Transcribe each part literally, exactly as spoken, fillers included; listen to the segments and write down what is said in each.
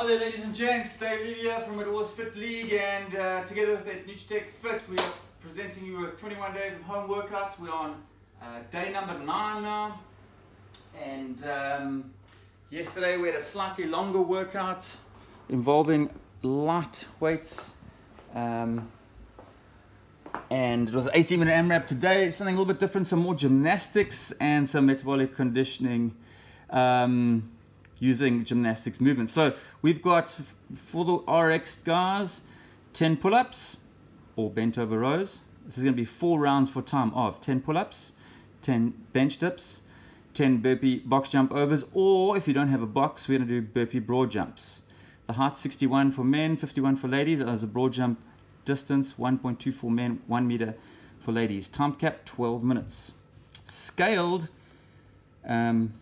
Hello ladies and gents, Dave Levey here from It All's Fit League, and uh, together with Nutritech Fit we are presenting you with twenty-one days of home workouts. We're on uh, day number nine now, and um, yesterday we had a slightly longer workout involving light weights, um, and it was an eighteen minute AMRAP today. Something a little bit different, some more gymnastics and some metabolic conditioning um, using gymnastics movement. So we've got, for the R X guys, ten pull-ups or bent over rows. This is going to be four rounds for time of ten pull-ups, ten bench dips, ten burpee box jump overs, or if you don't have a box, we're going to do burpee broad jumps. The height sixty-one for men, fifty-one for ladies. As a broad jump distance, one point two for men, one meter for ladies. Time cap twelve minutes. Scaled um,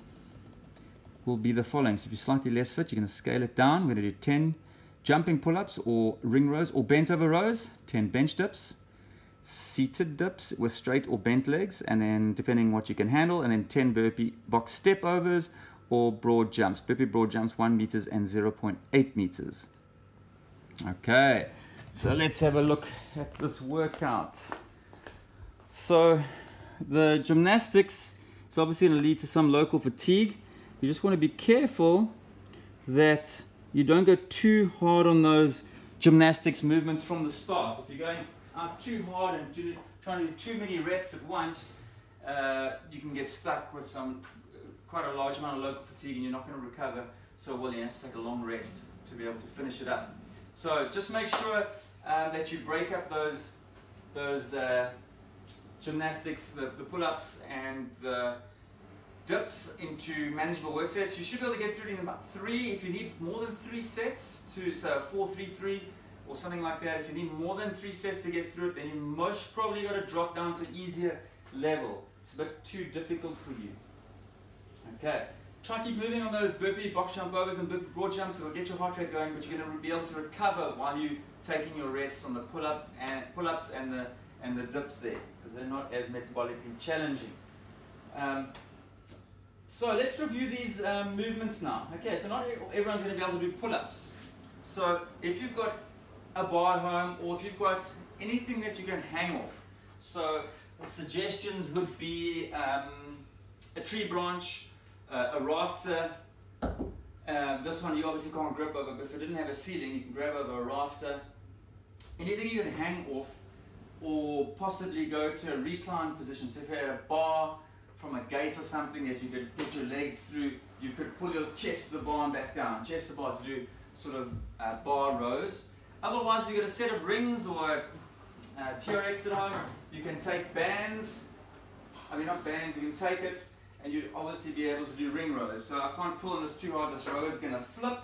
will be the following. So if you're slightly less fit, you're going to scale it down. We're going to do ten jumping pull-ups or ring rows or bent over rows, ten bench dips, seated dips with straight or bent legs, and then depending what you can handle, and then ten burpee box step overs or broad jumps. Burpee broad jumps, one meters and zero point eight meters. Okay, so let's have a look at this workout. So the gymnastics is obviously going to lead to some local fatigue. You just want to be careful that you don't go too hard on those gymnastics movements from the start. If you're going out too hard and do, trying to do too many reps at once, uh, you can get stuck with some quite a large amount of local fatigue and you're not going to recover so well. You have to take a long rest to be able to finish it up. So just make sure uh, that you break up those, those uh, gymnastics, the, the pull-ups and the dips into manageable work sets. You should be able to get through in about three. If you need more than three sets, to so four, three, three, or something like that. If you need more than three sets to get through it, then you most probably got to drop down to easier level. It's a bit too difficult for you. Okay. Try keep moving on those burpee box jump overs and burpee broad jumps. It'll get your heart rate going, but you're going to be able to recover while you taking your rests on the pull up and pull ups and the and the dips there, because they're not as metabolically challenging. Um, So let's review these um, movements now. Okay, so not everyone's going to be able to do pull-ups. So if you've got a bar at home, or if you've got anything that you can hang off, so suggestions would be um, a tree branch, uh, a rafter. Uh, this one you obviously can't grip over, but if it didn't have a ceiling, you can grab over a rafter. Anything you can hang off, or possibly go to a reclined position. So if you had a bar from a gate or something that you could put your legs through, you could pull your chest to the bar and back down, chest to the bar, to do sort of uh, bar rows. Otherwise, if you've got a set of rings or a uh, T R X at home, you can take bands, I mean not bands, you can take it and you'd obviously be able to do ring rows. So I can't pull on this too hard, this row is going to flip,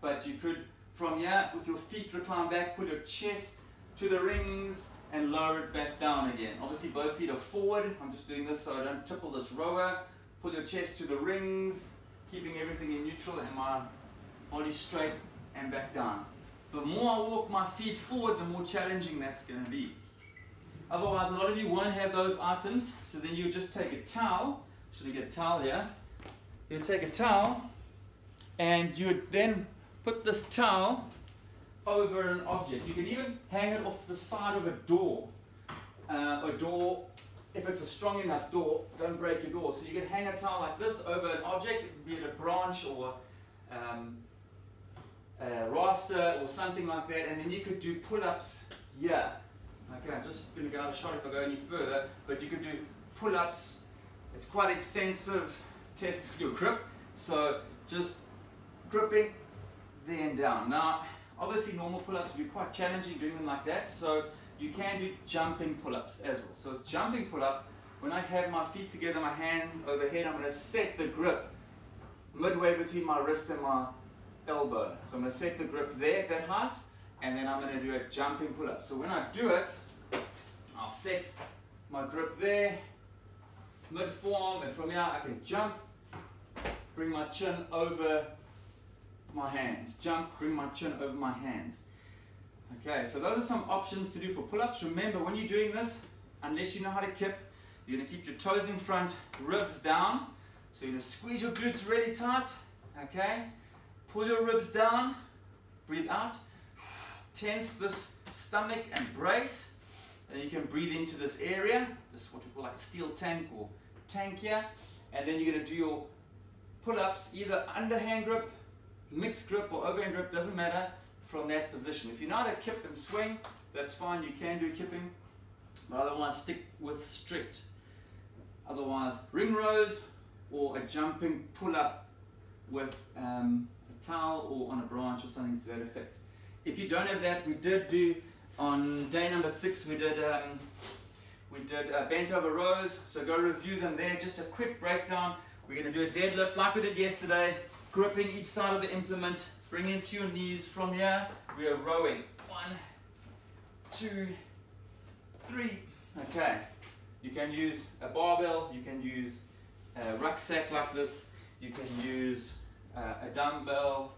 but you could from here with your feet recline back, put your chest to the rings and lower it back down again. Obviously both feet are forward. I'm just doing this so I don't tipple this rower. Pull your chest to the rings, keeping everything in neutral and my body straight and back down. The more I walk my feet forward, the more challenging that's going to be. Otherwise, a lot of you won't have those items, so then you just take a towel. Should I get a towel here? You take a towel and you would then put this towel over an object. You can even hang it off the side of a door, uh, a door, if it's a strong enough door, don't break your door. So you can hang a towel like this over an object, be it a branch or um, a rafter or something like that, and then you could do pull-ups here. Okay, I'm just going to go out of shot if I go any further, but you could do pull-ups. It's quite extensive test of your grip, so just gripping then down. Now, obviously normal pull-ups would be quite challenging doing them like that, so you can do jumping pull-ups as well. So with jumping pull-up, when I have my feet together, my hand overhead, I'm going to set the grip midway between my wrist and my elbow. So I'm going to set the grip there, that height, and then I'm going to do a jumping pull-up. So when I do it, I'll set my grip there, mid-form, and from here I can jump, bring my chin over my hands, jump, bring my chin over my hands. Okay, so those are some options to do for pull-ups. Remember, when you're doing this, unless you know how to kip, you're going to keep your toes in front, ribs down. So you're going to squeeze your glutes really tight, okay, pull your ribs down, breathe out, tense this stomach and brace, and then you can breathe into this area. This is what we call like a steel tank or tank here, and then you're going to do your pull-ups, either underhand grip, mixed grip or overhand grip, doesn't matter, from that position. If you're not a kip and swing, that's fine, you can do kipping, but otherwise stick with strict. Otherwise ring rows or a jumping pull-up with um, a towel or on a branch or something to that effect. If you don't have that, we did do on day number six, we did um, we did uh, bent over rows, so go review them there. Just a quick breakdown. We're going to do a deadlift like we did yesterday, gripping each side of the implement, bring into your knees. From here we are rowing, one, two, three. Okay, you can use a barbell, you can use a rucksack like this, you can use uh, a dumbbell,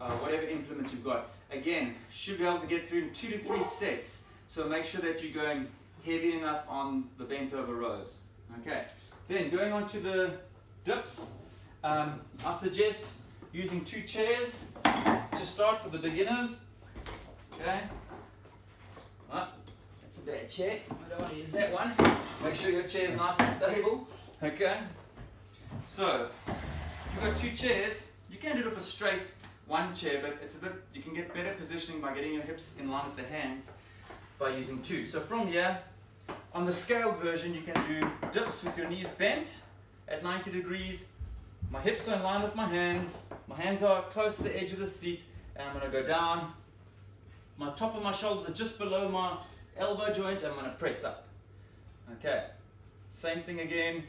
uh, whatever implement you've got. Again, should be able to get through in two to three sets, so make sure that you're going heavy enough on the bent over rows. Okay, then going on to the dips, um, I suggest using two chairs to start for the beginners. Okay, right. That's a bad chair, I don't want to use that one. Make sure your chair is nice and stable. Okay, so you've got two chairs, you can do it for straight one chair, but it's a bit, you can get better positioning by getting your hips in line with the hands by using two. So from here, on the scaled version, you can do dips with your knees bent at ninety degrees. My hips are in line with my hands, my hands are close to the edge of the seat, and I'm going to go down. My top of my shoulders are just below my elbow joint, and I'm going to press up. Okay, same thing again,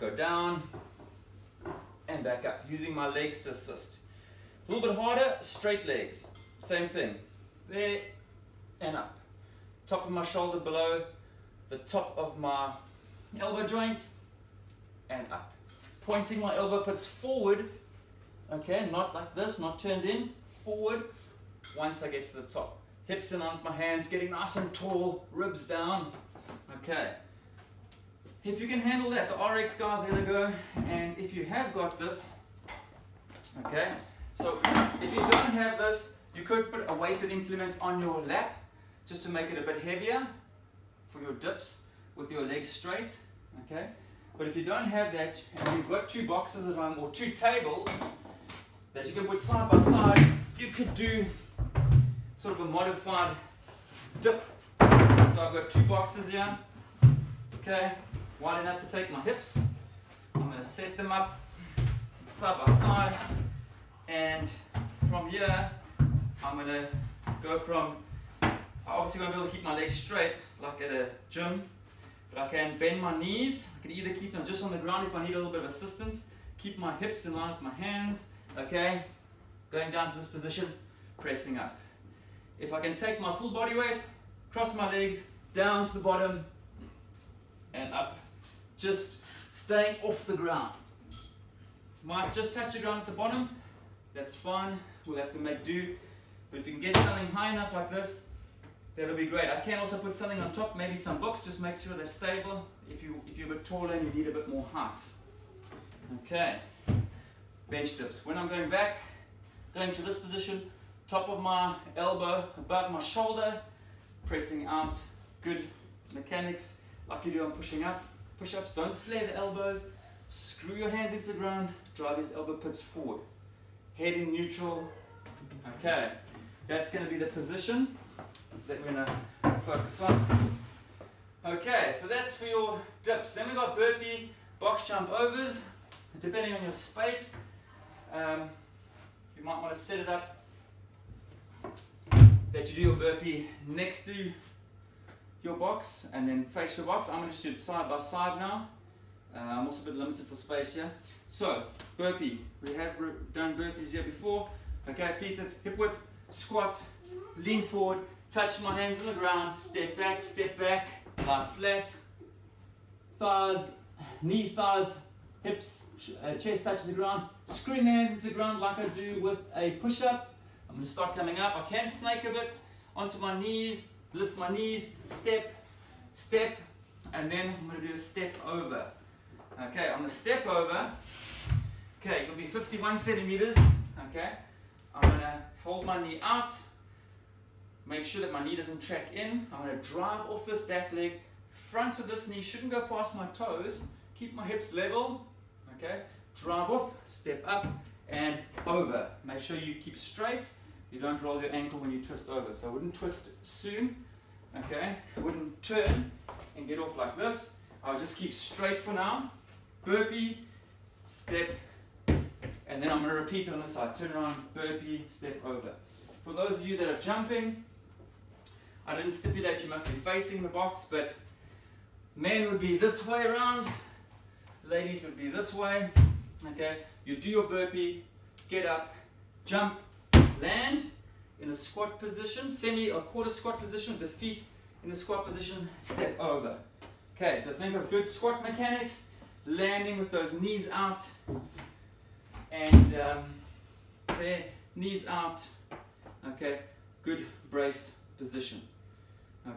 go down and back up, using my legs to assist. A little bit harder, straight legs, same thing, there and up. Top of my shoulder below the top of my elbow joint and up. Pointing my elbow pits forward, okay, not like this, not turned in, forward, once I get to the top. Hips in line with my hands, getting nice and tall, ribs down, okay. If you can handle that, the R X guys are going to go, and if you have got this, okay, so if you don't have this, you could put a weighted implement on your lap, just to make it a bit heavier for your dips with your legs straight, okay. But if you don't have that, and you've got two boxes at home or two tables that you can put side by side, you could do sort of a modified dip. So I've got two boxes here, okay, wide enough to take my hips. I'm going to set them up side by side, and from here I'm going to go from, I obviously won't be able to keep my legs straight like at a gym, but I can bend my knees. I can either keep them just on the ground if I need a little bit of assistance, keep my hips in line with my hands, okay, going down to this position, pressing up. If I can take my full body weight, cross my legs, down to the bottom and up, just staying off the ground. Might just touch the ground at the bottom, that's fine, we'll have to make do, but if you can get something high enough like this, that'll be great. I can also put something on top, maybe some books, just make sure they're stable if, you, if you're a bit taller and you need a bit more height. Okay, bench dips. When I'm going back, going to this position, top of my elbow above my shoulder, pressing out, good mechanics, like you do on pushing up. Push-ups, don't flare the elbows, screw your hands into the ground, drive these elbow pits forward. Head in neutral, okay, that's going to be the position that we're going to focus on. Okay, so that's for your dips. Then we got burpee, box jump overs. Depending on your space, um, you might want to set it up that you do your burpee next to your box and then face your box. I'm going to just do it side by side now. Uh, I'm also a bit limited for space here. So burpee, we have done burpees here before. Okay, feet at hip width, squat, lean forward, touch my hands on the ground, step back, step back, lie flat, thighs, knees, thighs, hips, uh, chest touches the ground, screwing hands into the ground like I do with a push-up. I'm going to start coming up, I can snake a bit, onto my knees, lift my knees, step, step, and then I'm going to do a step over. Okay, on the step over, okay, it'll be fifty-one centimeters, okay, I'm going to hold my knee out, make sure that my knee doesn't track in. I'm going to drive off this back leg, front of this knee shouldn't go past my toes, keep my hips level, okay, drive off, step up and over. Make sure you keep straight, you don't roll your ankle when you twist over, so I wouldn't twist soon, okay, I wouldn't turn and get off like this, I'll just keep straight for now, burpee, step, and then I'm going to repeat on this side, turn around, burpee, step over. For those of you that are jumping, I didn't stipulate you must be facing the box, but men would be this way around, ladies would be this way, okay, you do your burpee, get up, jump, land in a squat position, semi or quarter squat position, the feet in a squat position, step over. Okay, so think of good squat mechanics, landing with those knees out, and um, there, knees out, okay, good braced position.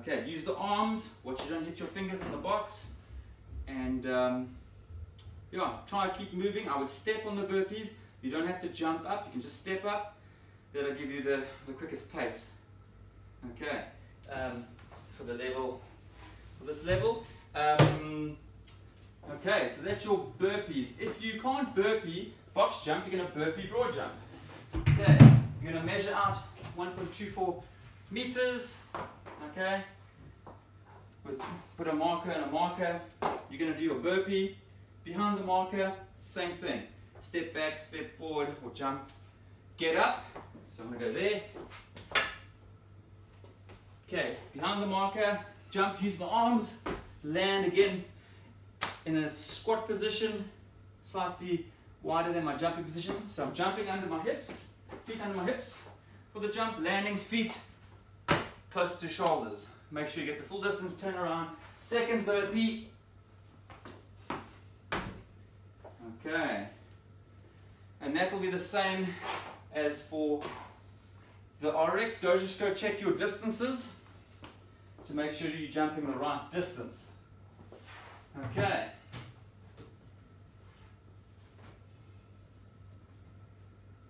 Okay, use the arms, watch you don't hit your fingers on the box, and um, yeah, try to keep moving. I would step on the burpees, you don't have to jump up, you can just step up, that'll give you the, the quickest pace. Okay, um, for the level, for this level. Um, okay, so that's your burpees. If you can't burpee box jump, you're going to burpee broad jump. Okay, you're going to measure out one point two four meters, okay, with, put a marker and a marker, you're going to do your burpee, behind the marker, same thing, step back, step forward, or jump, get up, so I'm going to go there, okay, behind the marker, jump, use my arms, land again in a squat position, slightly wider than my jumping position, so I'm jumping under my hips, feet under my hips, for the jump, landing, feet close to shoulders, make sure you get the full distance, turn around, second burpee, okay, and that will be the same as for the R X, go just go check your distances, to make sure you're jumping the right distance. Okay.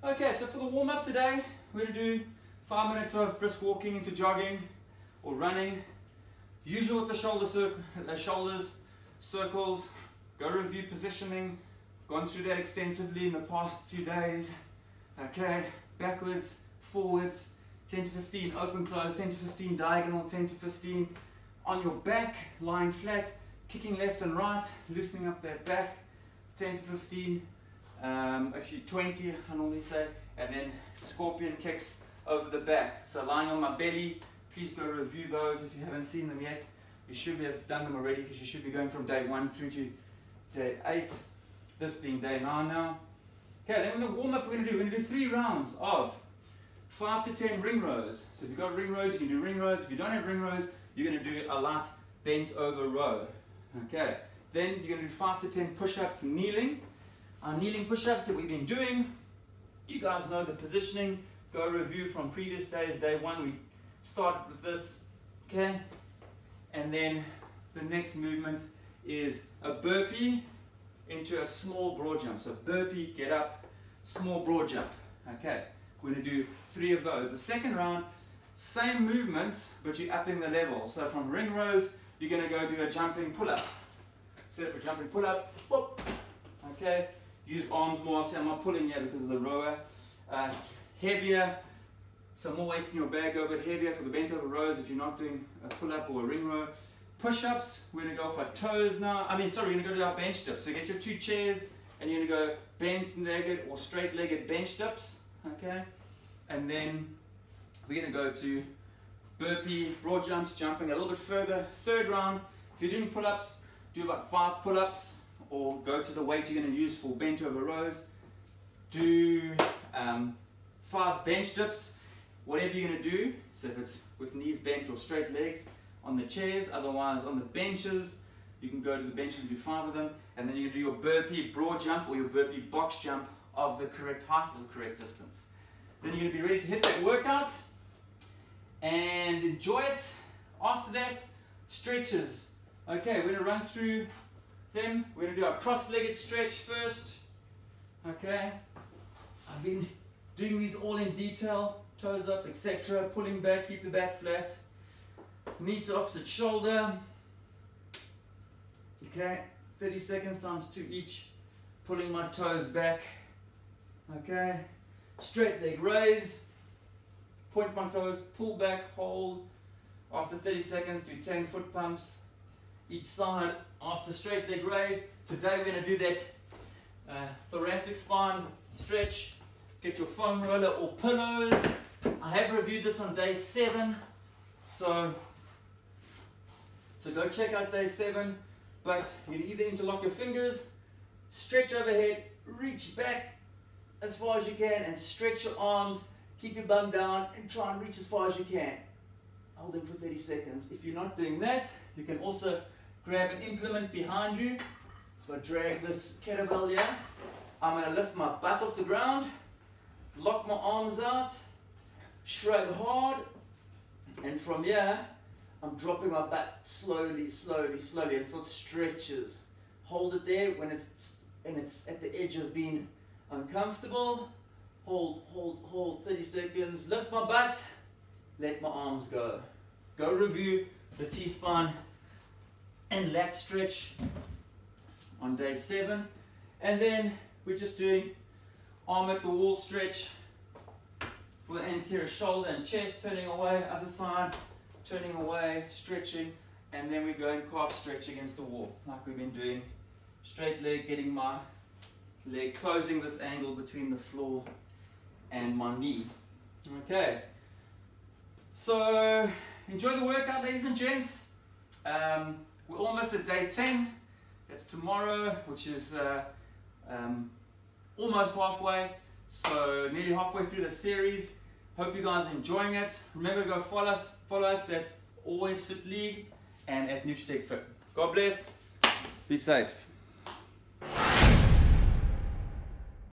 Okay, so for the warm-up today, we're going to do five minutes of brisk walking into jogging or running. Usual with the shoulder cir uh, shoulders, circles, go review positioning. Gone through that extensively in the past few days. Okay, backwards, forwards, ten to fifteen, open, close, ten to fifteen, diagonal, ten to fifteen, on your back, lying flat, kicking left and right, loosening up that back, ten to fifteen, um, actually twenty, I normally say, and then scorpion kicks over the back. So lying on my belly, please go review those if you haven't seen them yet. You should have done them already because you should be going from day one through to day eight, this being day nine now. Okay, then in the warm-up we're going to do, we're going to do three rounds of Five to ten ring rows. So if you've got ring rows, you can do ring rows. If you don't have ring rows, you're going to do a light bent over row. Okay. Then you're going to do five to ten push-ups kneeling. Our kneeling push-ups that we've been doing, you guys know the positioning. Go review from previous days. Day one, we started with this. Okay. And then the next movement is a burpee into a small broad jump. So burpee, get up, small broad jump. Okay. We're going to do three of those. The second round, same movements, but you're upping the level. So from ring rows, you're going to go do a jumping pull-up. Set up a jumping pull-up. Okay. Use arms more. See, I'm not pulling here because of the rower. Uh, heavier. Some more weights in your bag. Go a bit heavier for the bent over rows if you're not doing a pull-up or a ring row. Push-ups. We're going to go off our toes now. I mean, sorry, we're going to go to our bench dips. So get your two chairs, and you're going to go bent-legged or straight-legged bench dips. Okay, and then we're going to go to burpee, broad jumps, jumping a little bit further. Third round, if you're doing pull-ups, do about five pull-ups or go to the weight you're going to use for bent over rows. Do um, five bench dips, whatever you're going to do. So if it's with knees bent or straight legs on the chairs, otherwise on the benches, you can go to the benches and do five of them. And then you do your burpee, broad jump or your burpee box jump of the correct height or the correct distance. Then you're going to be ready to hit that workout and enjoy it. After that, stretches. Okay, we're going to run through them. We're going to do our cross-legged stretch first. Okay, I've been doing these all in detail, toes up, et cetera. Pulling back, keep the back flat. Knee to opposite shoulder. Okay, thirty seconds times two each. Pulling my toes back. Okay, straight leg raise. Point my toes, pull back, hold. After thirty seconds, do ten foot pumps each side. After straight leg raise, today we're going to do that uh, thoracic spine stretch. Get your foam roller or pillows. I have reviewed this on day seven, so so go check out day seven. But you can either interlock your fingers, stretch overhead, reach back as far as you can, and stretch your arms. Keep your bum down and try and reach as far as you can. Hold in for thirty seconds. If you're not doing that, you can also grab an implement behind you. So I drag this kettlebell here. I'm going to lift my butt off the ground, lock my arms out, shrug hard, and from here, I'm dropping my butt slowly, slowly, slowly until it stretches. Hold it there when it's and it's at the edge of being uncomfortable. Hold, hold, hold, thirty seconds, lift my butt, let my arms go. Go review the T-spine and lat stretch on day seven. And then we're just doing arm at the wall stretch for the anterior shoulder and chest, turning away, other side, turning away, stretching, and then we're going calf stretch against the wall, like we've been doing. Straight leg, getting my leg, closing this angle between the floor and my knee. Okay, so enjoy the workout, ladies and gents. Um, we're almost at day ten. That's tomorrow, which is uh, um, almost halfway, so nearly halfway through the series. Hope you guys are enjoying it. Remember, go follow us follow us at Always Fit League and at Nutritech Fit. God bless, be safe.